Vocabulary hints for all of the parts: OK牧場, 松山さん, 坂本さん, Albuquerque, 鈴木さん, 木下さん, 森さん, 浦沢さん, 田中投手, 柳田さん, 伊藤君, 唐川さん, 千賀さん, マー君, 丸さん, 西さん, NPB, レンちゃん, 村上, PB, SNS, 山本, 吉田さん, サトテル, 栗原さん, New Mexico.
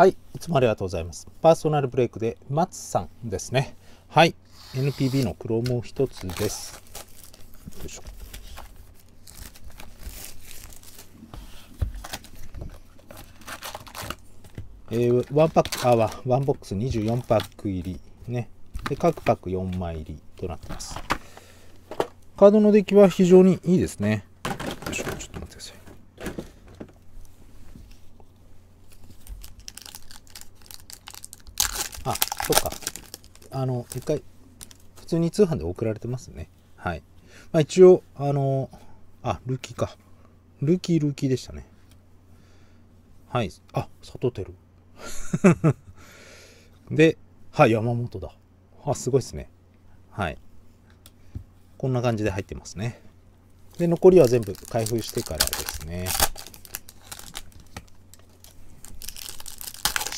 はい、いつもありがとうございます。パーソナルブレイクで松さんですね。はい、NPB のクローム一つです。よいしょ。ワンボックス24パック入りね。で、各パック4枚入りとなっています。カードの出来は非常にいいですね。よいしょ、ちょっと待ってください。あ、そっか。一回、普通に通販で送られてますね。はい。まあ一応、ルキか。ルキでしたね。はい。あ、サトテル。で、はい、山本だ。あ、すごいですね。はい。こんな感じで入ってますね。で、残りは全部開封してからですね。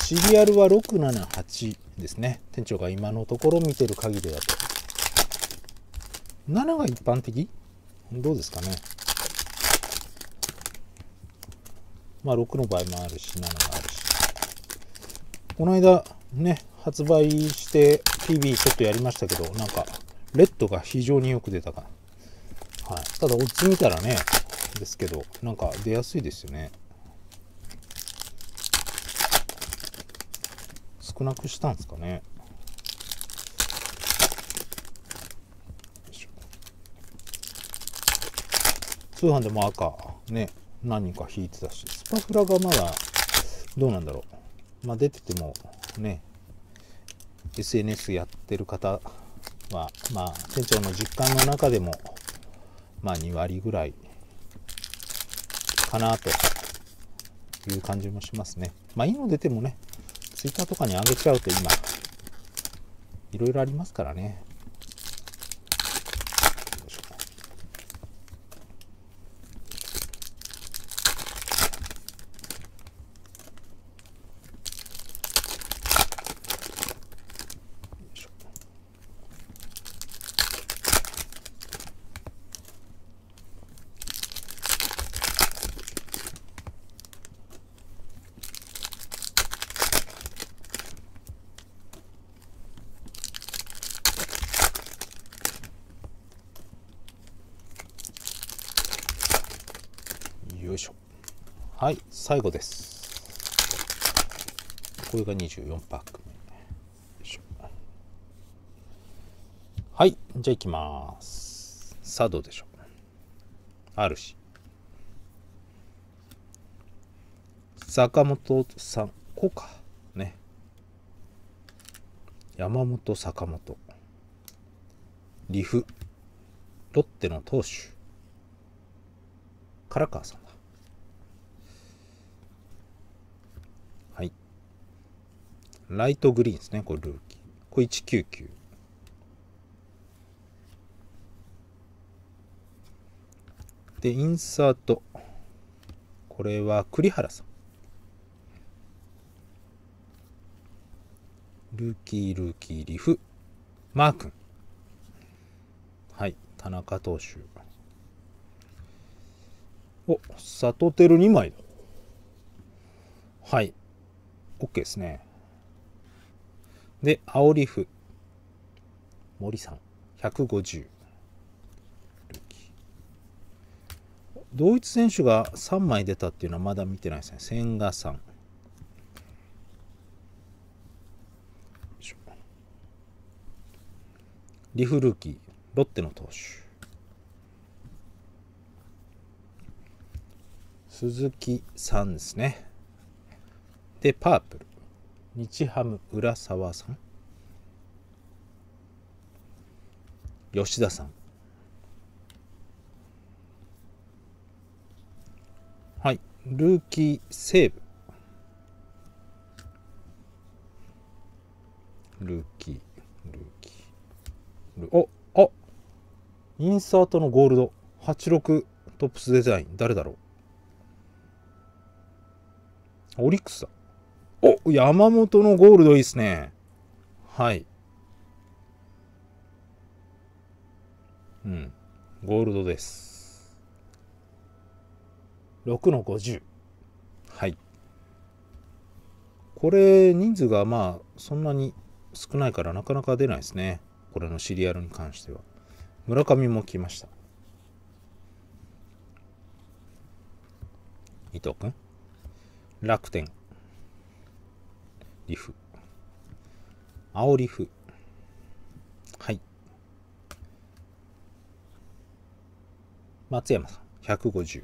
シリアルは678ですね。店長が今のところ見てる限りだと。7が一般的？どうですかね。まあ6の場合もあるし、7があるし。この間ね、発売して PB ちょっとやりましたけど、なんか、レッドが非常によく出たかな。はい。ただ、オッズ見たらね、ですけど、なんか出やすいですよね。少なくしたんですかね。通販でも赤ね、何人か引いてたし、スパフラがまだどうなんだろう。まあ出ててもね、SNS やってる方は、まあ店長の実感の中でも、まあ2割ぐらいかなという感じもしますね。まあいいの出てもね、ツイッターとかに上げちゃうと今、いろいろありますからね。よいしょ。はい、最後です。これが24パック目。はい、じゃあいきます。さあ、どうでしょう。あるし。坂本さん、こうか。ね。山本、坂本。リフ。ロッテの投手。唐川さん。ライトグリーンですね。これルーキー。これ199。で、インサート。これは栗原さん。ルーキー、リフ。マー君。はい。田中投手。お、サトテル2枚だ。はい。OK ですね。で、青リフ、森さん、150。同一選手が3枚出たっていうのはまだ見てないですね。千賀さん。リフルーキー、ロッテの投手。鈴木さんですね。で、パープル。日ハム浦沢さん、吉田さん。はい、ルーキー西武、ルーキーお、あ、インサートのゴールド86トップスデザイン、誰だろう。オリックスだ。お、山本のゴールドいいですね。はい。うん。ゴールドです。6の50。はい。これ人数がまあそんなに少ないからなかなか出ないですね。これのシリアルに関しては。村上も来ました。伊藤君、楽天、リフ、青リフ、はい。松山さん、150。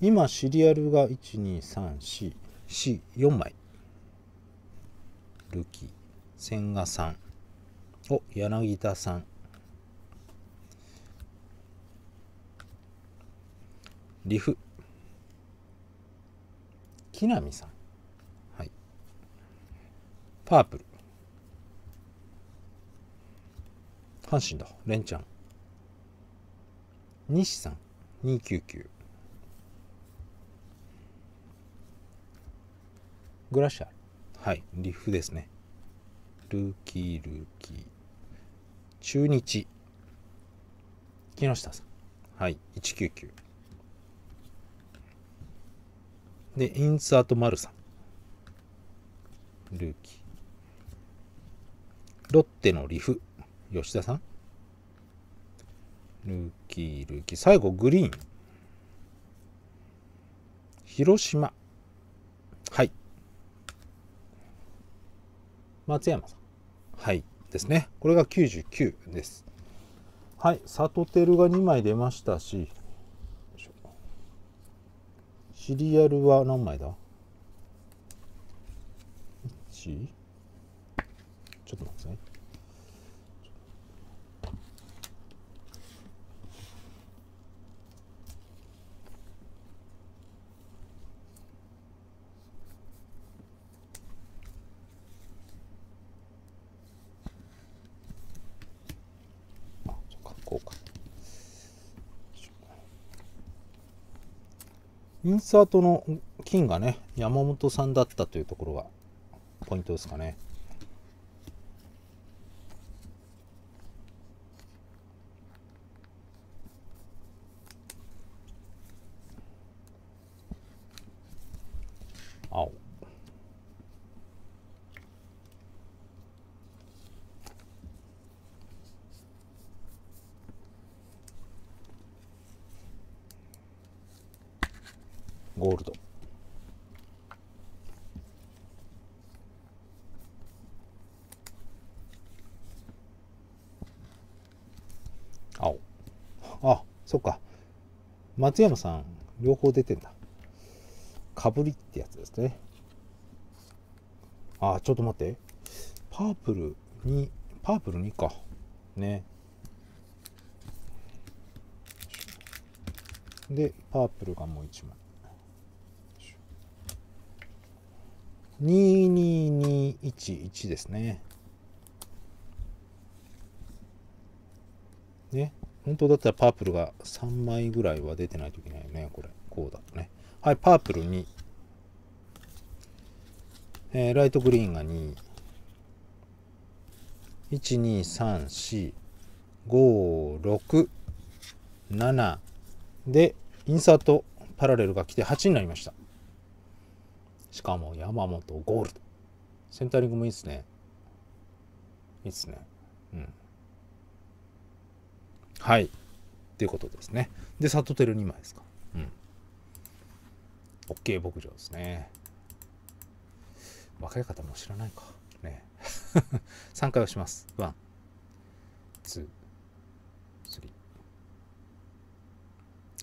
今、シリアルが1、2、3、4、4枚。ルキ、千賀さん、お、柳田さん。リフ、木浪さん、はい。パープル、阪神だ、レンちゃん。西さん、299。グラシャル、はい、リフですね。ルーキー。中日、木下さん、はい、199。で、インサート丸さん、ルーキー。ロッテのリフ、吉田さん。ルーキー。最後、グリーン。広島。はい。松山さん。はい。ですね。これが99です。はい。サトテルが2枚出ましたし、シリアルは何枚だ ?1? ちょっと待ってください。インサートの金がね、山本さんだったというところがポイントですかね。青。ゴールド、青、あ、そっか、松山さん両方出てんだ。かぶりってやつですね。あ、ちょっと待って、パープル2かね。でパープルがもう1枚。22211ですね。ね、本当だったらパープルが3枚ぐらいは出てないといけないよね、これ。こうだとね。はい、パープル2。ライトグリーンが2。1234567で、インサートパラレルが来て8になりました。しかも山本ゴールド。センタリングもいいですね。いいですね。うん。はい。っていうことですね。で、サトテル2枚ですか。うん。OK 牧場ですね。若い方も知らないか。ね。3回押します。1、2、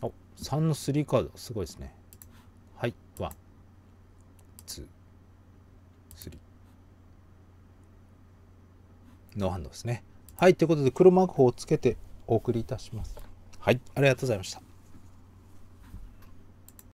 3。お、3の3カード。すごいですね。はい。1。2、3。ノーハンドですね。はい、ということで黒幕をつけてお送りいたします。はい、ありがとうございました。